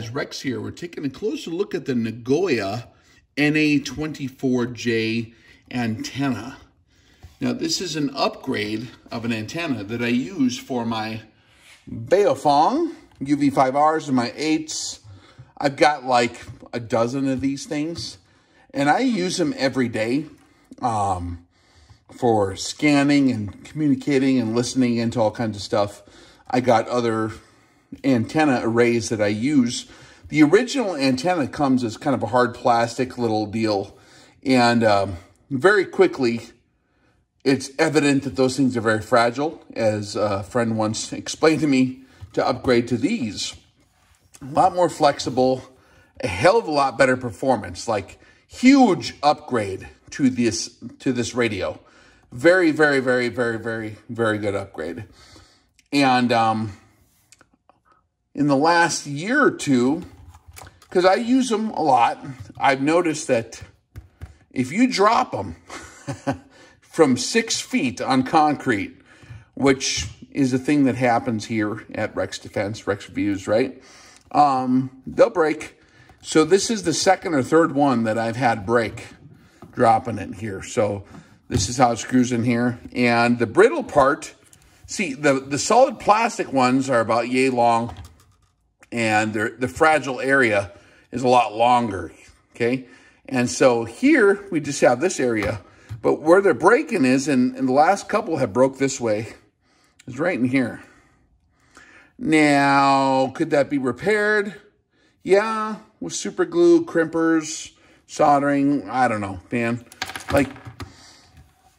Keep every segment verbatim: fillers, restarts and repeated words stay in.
guys, Rex here. We're taking a closer look at the Nagoya N A twenty-four J antenna. Now, this is an upgrade of an antenna that I use for my Baofeng U V five Rs and my eights. I've got like a dozen of these things, and I use them every day um, for scanning and communicating and listening into all kinds of stuff. I got other antenna arrays that I use. The original antenna comes as kind of a hard plastic little deal, and um, very quickly it's evident that those things are very fragile, as a friend once explained to me, to upgrade to these. A lot more flexible, a hell of a lot better performance, like huge upgrade to this to this radio. Very, very, very, very, very, very good upgrade. And um, in the last year or two, because I use them a lot, I've noticed that if you drop them from six feet on concrete, which is a thing that happens here at Rex Defense, Rex Reviews, right? Um, they'll break. So this is the second or third one that I've had break dropping it here. So this is how it screws in here. And the brittle part, see, the, the solid plastic ones are about yay long, and the fragile area is a lot longer, okay? And so here we just have this area. But where they're breaking is, and, and the last couple have broke this way, is right in here. Now, could that be repaired? Yeah, with super glue, crimpers, soldering, I don't know, man. Like,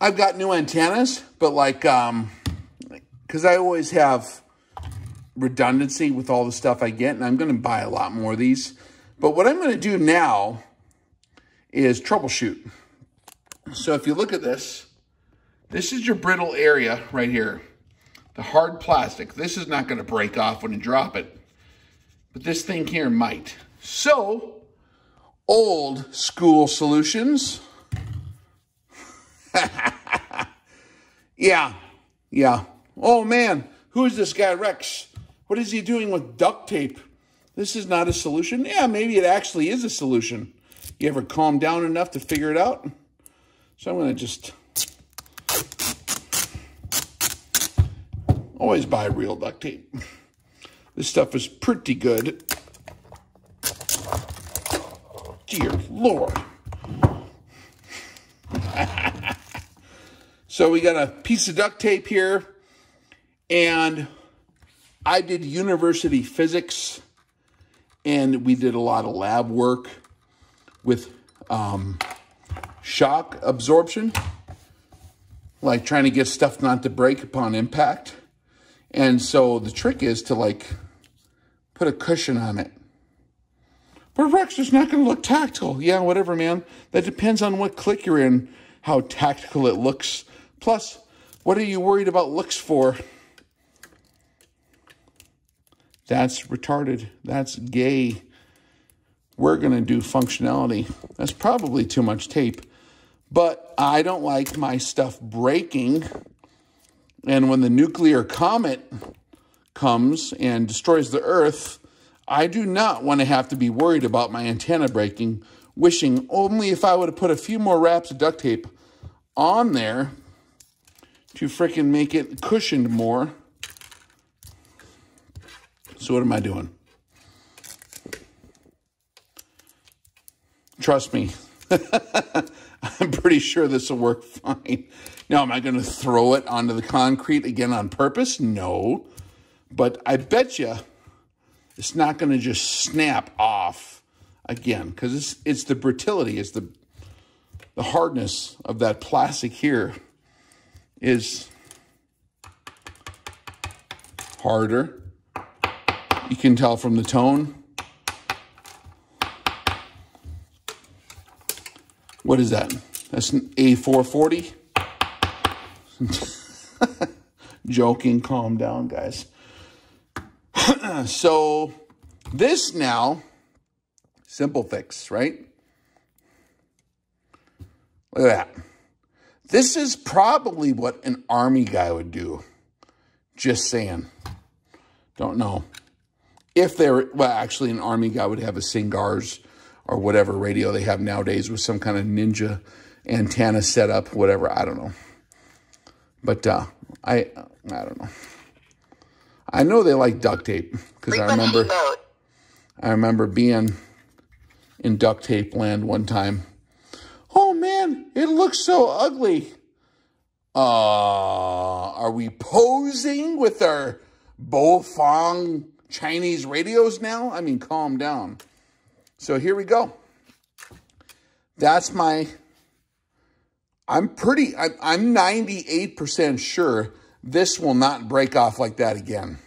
I've got new antennas, but like, um, because I always have redundancy with all the stuff I get, and I'm going to buy a lot more of these. But what I'm going to do now is troubleshoot. So if you look at this, this is your brittle area right here. The hard plastic. This is not going to break off when you drop it. But this thing here might. So, old school solutions. yeah. Yeah. Oh, man. Who is this guy, Rex? What is he doing with duct tape? This is not a solution. Yeah, maybe it actually is a solution. You ever calm down enough to figure it out? So I'm going to just always buy real duct tape. This stuff is pretty good. Dear Lord. So we got a piece of duct tape here. And I did university physics. And we did a lot of lab work with Um, shock absorption, like trying to get stuff not to break upon impact. And so the trick is to like put a cushion on it. But Rex, it's not going to look tactile. Yeah, whatever, man. That depends on what click you're in, how tactical it looks. Plus, what are you worried about looks for? That's retarded. That's gay. We're going to do functionality. That's probably too much tape. But I don't like my stuff breaking. And when the nuclear comet comes and destroys the Earth, I do not want to have to be worried about my antenna breaking, wishing only if I would have put a few more wraps of duct tape on there to freaking make it cushioned more. So what am I doing? Trust me. I'm pretty sure this will work fine. Now, am I going to throw it onto the concrete again on purpose? No. But I bet you it's not going to just snap off again, because it's, it's the brittlety, it's the, the hardness of that plastic here is harder. You can tell from the tone. What is that? That's an A four forty. Joking, calm down, guys. So this now, simple fix, right? Look at that. This is probably what an army guy would do. Just saying. Don't know. if they're, well, actually an Army guy would have a Singars or whatever radio they have nowadays with some kind of ninja antenna setup, whatever, I don't know. But uh, I, I don't know. I know they like duct tape because I remember, I remember being in duct tape land one time. Oh man, it looks so ugly. Uh, are we posing with our Baofeng Chinese radios now? I mean, calm down. So here we go. That's my, I'm pretty, I'm, I'm ninety-eight percent sure this will not break off like that again.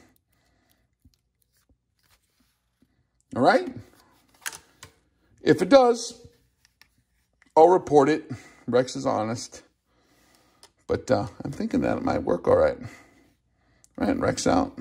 All right? If it does, I'll report it. Rex is honest. But uh, I'm thinking that it might work all right. All right, Rex out.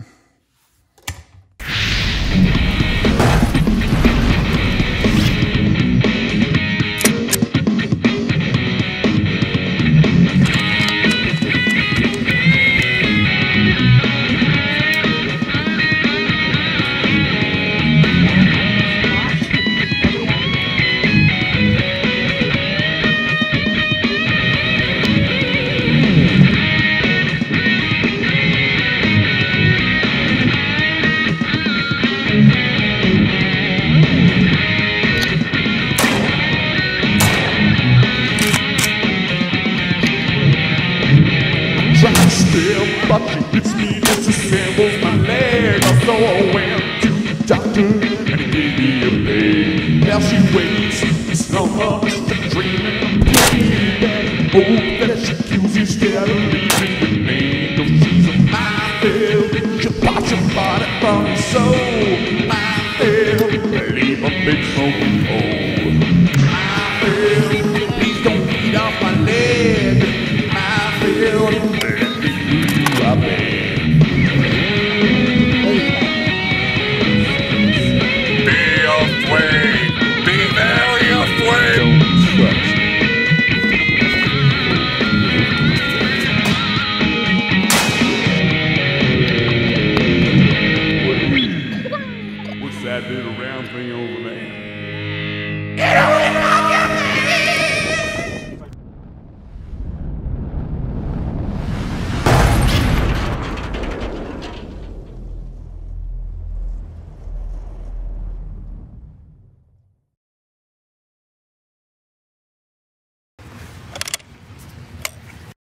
It's me, this assembles my leg. I saw I went to the doctor and he gave me a pain. Now she waits, slumbers, dreaming. Maybe that hope that she kills instead of leaving with me. No, she's a my fail. She bought your body from your soul. My fail, leave a big smoking hole. My fail, please don't eat off my leg. My fail. Be afraid, be very afraid.